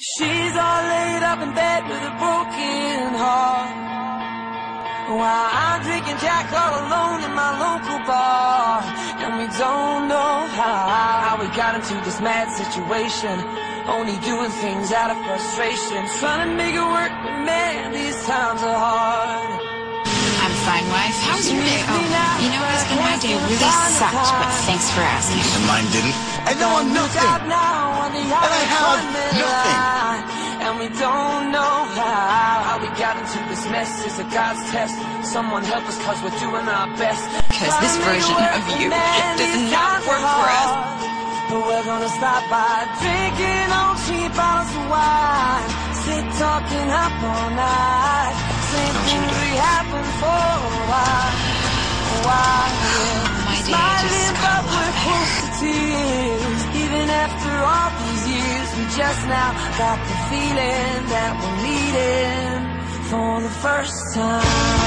She's all laid up in bed with a broken heart, while I'm drinking Jack all alone in my local bar. And we don't know how we got into this mad situation, only doing things out of frustration, trying to make it work, but man, these times are hard. I'm fine, wife. How was your day? Oh, you know, it's been my day really sucked, but thanks for asking. And mine didn't. I know I'm nothing, and I have nothing. And we don't know how we got into this mess. It's a God's test. Someone help us, cause we're doing our best. Cause this version of you does not work for us. But we're gonna stop by drinking on cheap bottles of wine, sit talking up all night, same things we happened for a while. My day just got a lot better. Even after all these years, we just now got the feeling that we're meeting for the first time.